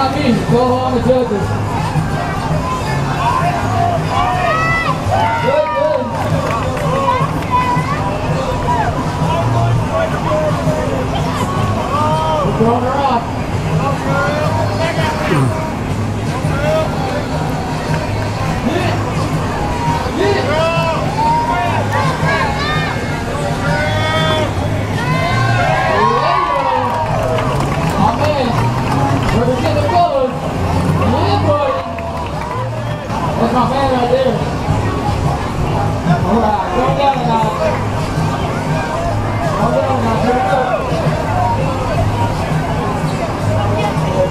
I mean, go on the judges. Throwing her off. Oh man, we're getting the colors. Yeah, boy. That's my man right there. All right, come down now. Come down now, turn it up. Good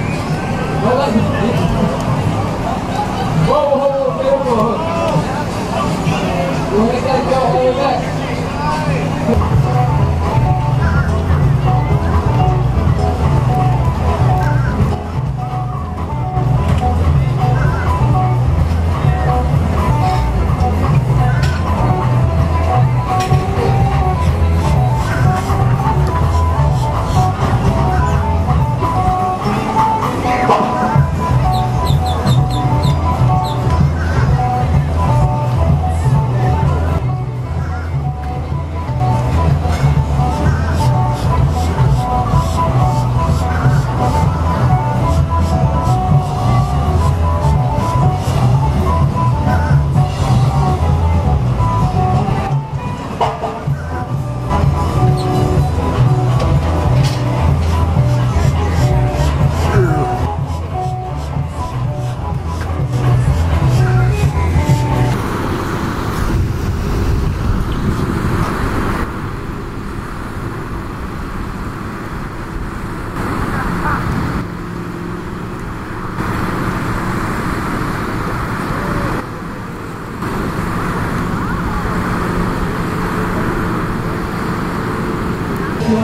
Don't let me see. Whoa, whoa, whoa, whoa, whoa, whoa. We'll make that go all the way back.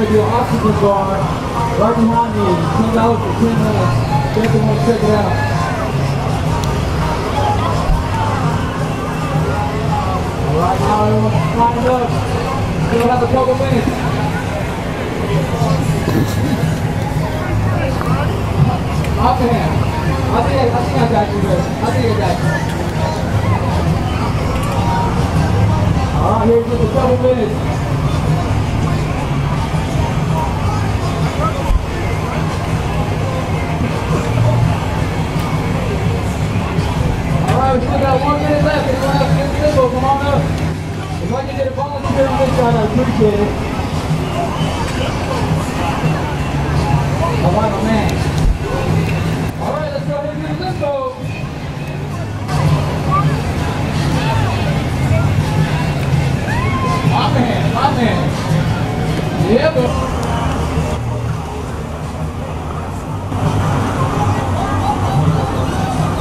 Your oxygen bar right behind me, $10 for 10 minutes. Definitely want to check it out. Right now, everyone's lined up. Still have a couple minutes. Off the hand. I think I got you there. I think I got you. Alright, here's just a couple minutes. We still got 1 minute left. Anyone else get the symbol? Come on up. If I can get a volunteer on this side, I appreciate it. All right, my man. All right, let's go ahead and get the symbol. My man, my man. Yeah, bro.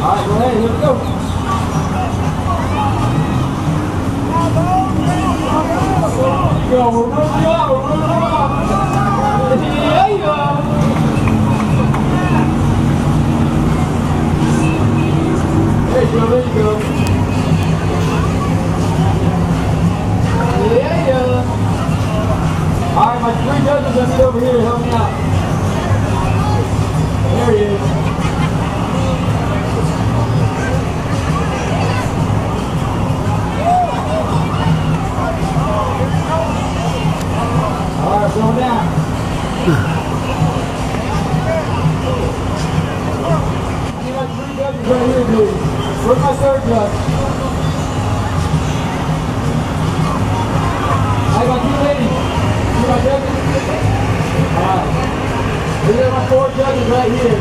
All right, go ahead. Here we go. Yo, we're running out, we're running out. Yeah, yeah. There you go, there you go. Yeah, yeah. Alright, my three judges are over here to help me out. There he is. Where's my third judge? I got two ladies. You got judges? Alright. These are my four judges right here.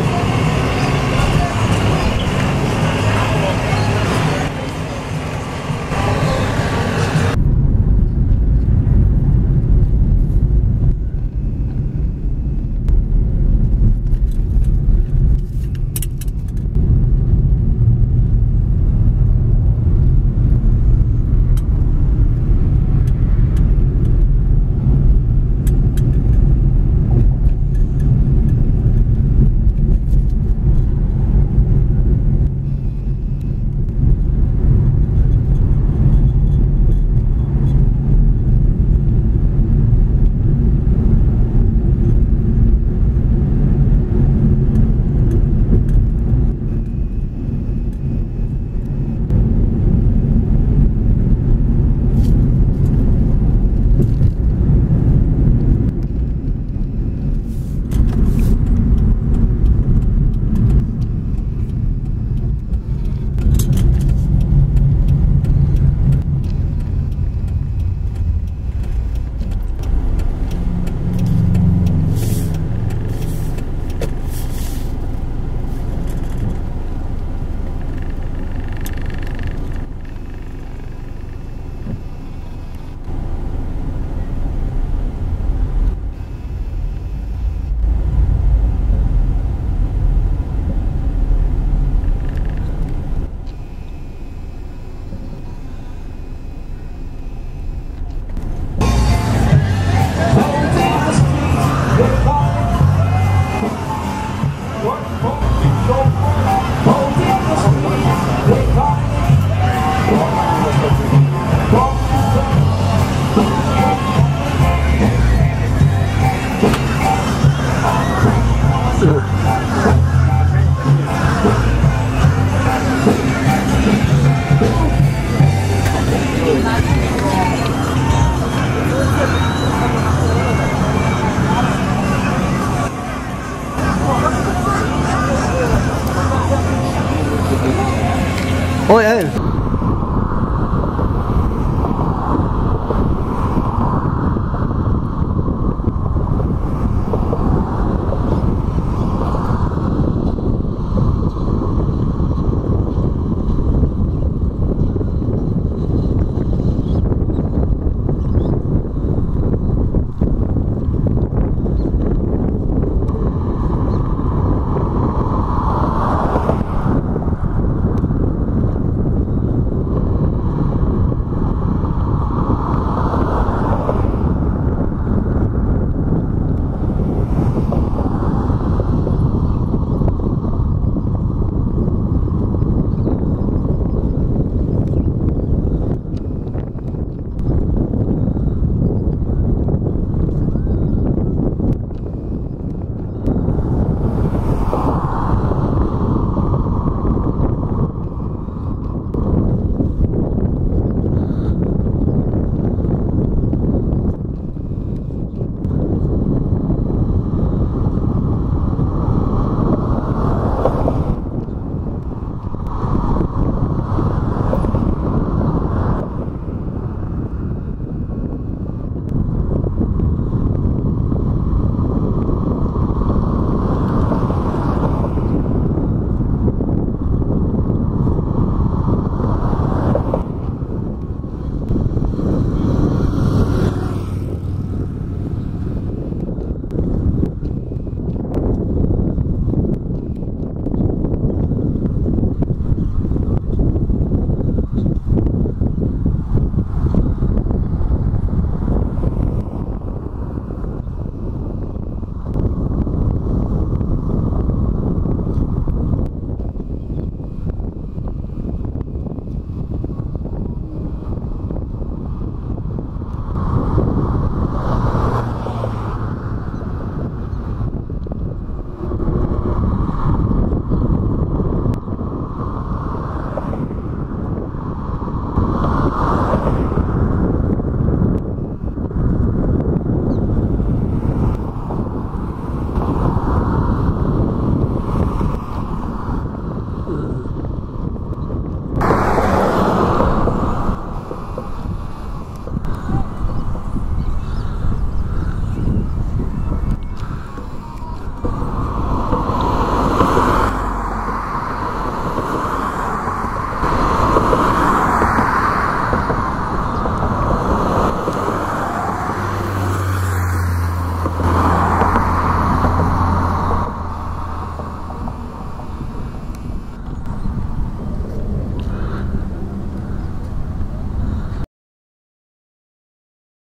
喂。